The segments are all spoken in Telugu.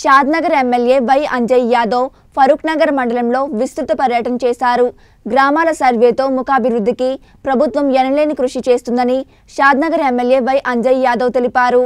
షాద్నగర్ ఎమ్మెల్యే వై అంజయ్య యాదవ్ ఫరూఖ్నగర్ మండలంలో విస్తృత పర్యటన చేశారు. గ్రామాల సర్వేతో ముఖాభివృద్ధికి ప్రభుత్వం ఎనలేని కృషి చేస్తుందని షాద్నగర్ ఎమ్మెల్యే వై అంజయ్య యాదవ్ తెలిపారు.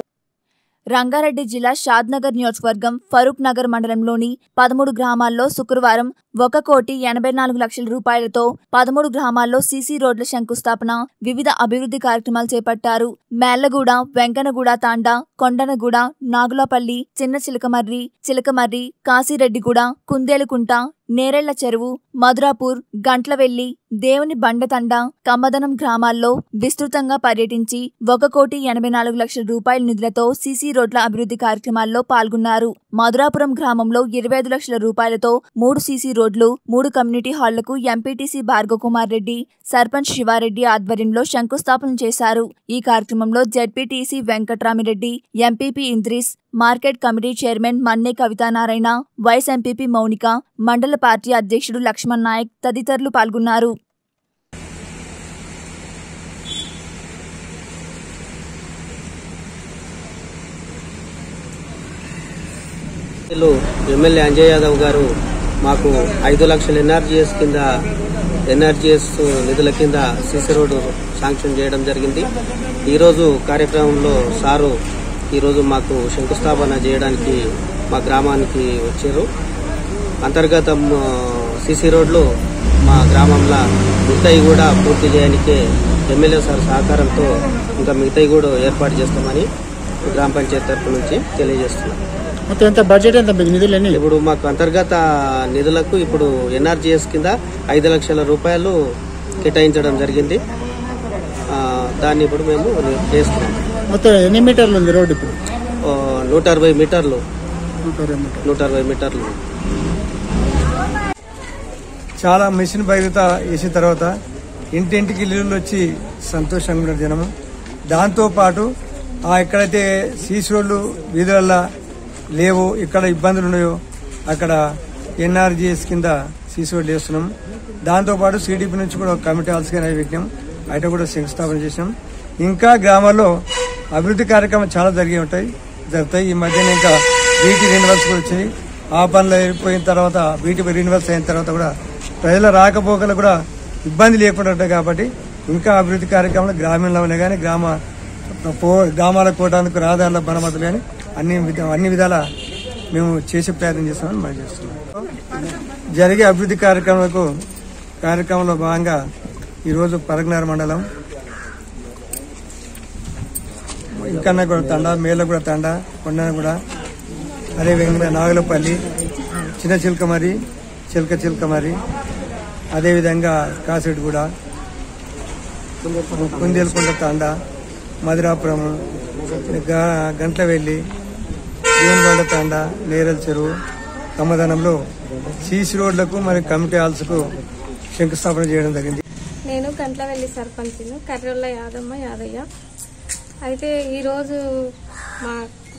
రంగారెడ్డి జిల్లా షాద్నగర్ నియోజకవర్గం ఫరూఖ్నగర్ మండలంలోని 13 గ్రామాల్లో శుక్రవారం 1,84,00,000 రూపాయలతో 13 గ్రామాల్లో సీసీ రోడ్ల శంకుస్థాపన, వివిధ అభివృద్ధి కార్యక్రమాలు చేపట్టారు. మేళ్లగూడ, వెంకనగూడ తాండా, కొండనగూడ, నాగులపల్లి, చిన్న చిలకమర్రి, చిలకమర్రి, కాశీరెడ్డిగూడ, కుందేలుకుంట, నేరెళ్ల చెరువు, మధురాపూర్, గంట్లవెల్లి, దేవుని బండ తండా, కమదనం గ్రామాల్లో విస్తృతంగా పర్యటించి 1,84,00,000 రూపాయల నిధులతో సీసీ రోడ్ల అభివృద్ధి కార్యక్రమాల్లో పాల్గొన్నారు. మధురాపురం గ్రామంలో 25,00,000 రూపాయలతో 3 సీసీ రోడ్లు, 3 కమ్యూనిటీ హాళ్లకు ఎంపీటీసీ బార్గ్ కుమార్ రెడ్డి, సర్పంచ్ శివారెడ్డి ఆధ్వర్యంలో శంకుస్థాపన చేశారు. ఈ కార్యక్రమంలో ZPTC Venkatramireddy, MPP ఇంద్రీస్, market committee chairman Manne Kavitha Narayana, vice MPP Mounika, మండల పార్టీ అధ్యక్షుడు లక్ష్మణ్ నాయక్ తదితరులు పాల్గొన్నారు. ఎమ్మెల్యే అంజయ్ యాదవ్ గారు మాకు 5,00,000 ఎన్ఆర్జీఎస్ కింద నిధుల కింద సిసి రోడ్డు శాంక్షన్ చేయడం జరిగింది. ఈరోజు కార్యక్రమంలో సారు ఈరోజు మాకు శంకుస్థాపన చేయడానికి మా గ్రామానికి వచ్చారు. అంతర్గత సిసి రోడ్లు మా గ్రామంలో మిగతాయి కూడా పూర్తి చేయడానికే ఎమ్మెల్యే సార్ సహకారంతో ఇంకా మిగతాయి కూడా ఏర్పాటు చేస్తామని గ్రామ పంచాయతీ తరఫు నుంచి తెలియజేస్తున్నాం. ఇప్పుడు మాకు అంతర్గత నిధులకు ఇప్పుడు ఎన్ఆర్జీఎస్ కింద 5,00,000 రూపాయలు కేటాయించడం జరిగింది. దాన్ని ఇప్పుడు మేము చేస్తున్నాం. ఎన్ని మీటర్లు ఉంది రోడ్డు? ఇప్పుడు 120 మీటర్లు. 120 మీటర్లు చాలా మిషన్ భగీరథ వేసిన తర్వాత ఇంటింటికి నీళ్ళు వచ్చి సంతోషంగా ఉన్నారు జనము. దాంతోపాటు ఎక్కడైతే సీసీ రోడ్లు వీధులల్లో లేవో, ఇక్కడ ఇబ్బందులు ఉన్నాయో అక్కడ ఎన్ఆర్జీఎస్ కింద సీసీ రోడ్లు వేస్తున్నాం. దాంతోపాటు సిడిపి నుంచి కూడా కమిటీ హాల్స్గా పెట్టినాం, బయట కూడా శంకుస్థాపన చేసినాం. ఇంకా గ్రామాల్లో అభివృద్ధి కార్యక్రమాలు చాలా జరుగుతాయి. ఈ మధ్యన ఇంకా బీటీ రీనివర్స్ కూడా వచ్చాయి. ఆ పనులు అయిపోయిన తర్వాత, బీటీ రీనివర్స్ అయిన తర్వాత కూడా ప్రజల రాకపోకలు కూడా ఇబ్బంది లేకుండా ఉంటాయి. కాబట్టి ఇంకా అభివృద్ధి కార్యక్రమాలు గ్రామీణంలోనే కానీ, గ్రామాలకు పోవడానికి రహదారుల మరమ్మతులు కానీ అన్ని విధాల మేము చేసే ప్రయత్నం చేస్తామని మనం చేస్తున్నాం. జరిగే అభివృద్ధి కార్యక్రమంలో భాగంగా ఈరోజు పరగ్నగర్ మండలం ఇంకన్నా కూడా తండా, మేళ్ళగూడ తండా, కొండనగూడ, అదే వెంకట నాగులపల్లి, చిన్న చిలకమరి, చిలకమరి, అదేవిధంగా కాసిరెడ్డిగూడ, కుందేలుకుంట తండా, మధురాపురము, గంట్లవెల్లి, దేవుని బండ తండా, నేరల చెరువు, కమ్మదనంలో సీసీ రోడ్లకు మరియు కమిటీ హాల్స్కు శంకుస్థాపన చేయడం జరిగింది. నేను గంట్లవెల్లి సర్పంచ్ను, కర్రెల్ల యాదయ్య. అయితే ఈరోజు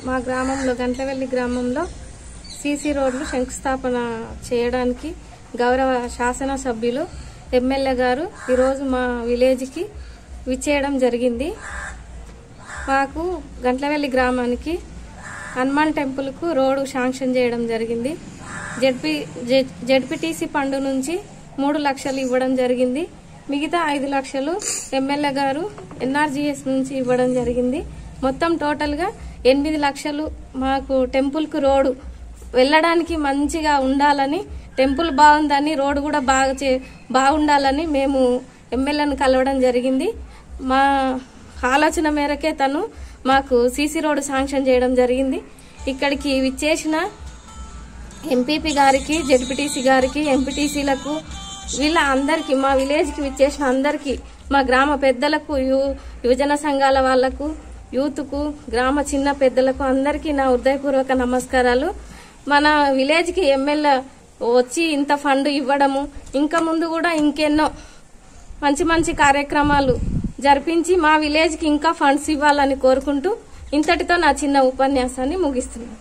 మా గ్రామంలో, గంట్లవెల్లి గ్రామంలో సీసీ రోడ్లు శంకుస్థాపన చేయడానికి గౌరవ శాసనసభ్యులు ఎమ్మెల్యే గారు ఈరోజు మా విలేజ్కి విచ్చేయడం జరిగింది. మాకు గంట్లవెల్లి గ్రామానికి హనుమాన్ టెంపుల్కు రోడ్డు శాంక్షన్ చేయడం జరిగింది. జెడ్పీటీసీ ఫండ్ నుంచి 3,00,000 ఇవ్వడం జరిగింది. మిగతా 5,00,000 ఎమ్మెల్యే గారు ఎన్ఆర్జీఎస్ నుంచి ఇవ్వడం జరిగింది. మొత్తం టోటల్గా 8,00,000 మాకు టెంపుల్కు రోడ్డు వెళ్ళడానికి మంచిగా ఉండాలని, టెంపుల్ బాగుందని, రోడ్డు కూడా బాగుండాలని మేము ఎమ్మెల్యేను కలవడం జరిగింది. మా ఆలోచన మేరకే తను మాకు సీసీ రోడ్డు శాంక్షన్ చేయడం జరిగింది. ఇక్కడికి విచ్చేసిన ఎంపీపీ గారికి, జెడ్పీటీసీ గారికి, ఎంపీటీసీలకు, వీళ్ళ అందరికీ, మా విలేజ్కి విచ్చేసిన అందరికీ, మా గ్రామ పెద్దలకు, యువజన సంఘాల వాళ్లకు, యూత్కు, గ్రామ చిన్న పెద్దలకు అందరికీ నా హృదయపూర్వక నమస్కారాలు. మన విలేజ్కి ఎమ్మెల్యే వచ్చి ఇంత ఫండ్ ఇవ్వడము, ఇంకా ముందు కూడా ఇంకెన్నో మంచి మంచి కార్యక్రమాలు జరిపించి మా విలేజ్కి ఇంకా ఫండ్స్ ఇవ్వాలని కోరుకుంటూ ఇంతటితో నా చిన్న ఉపన్యాసాన్ని ముగిస్తున్నాను.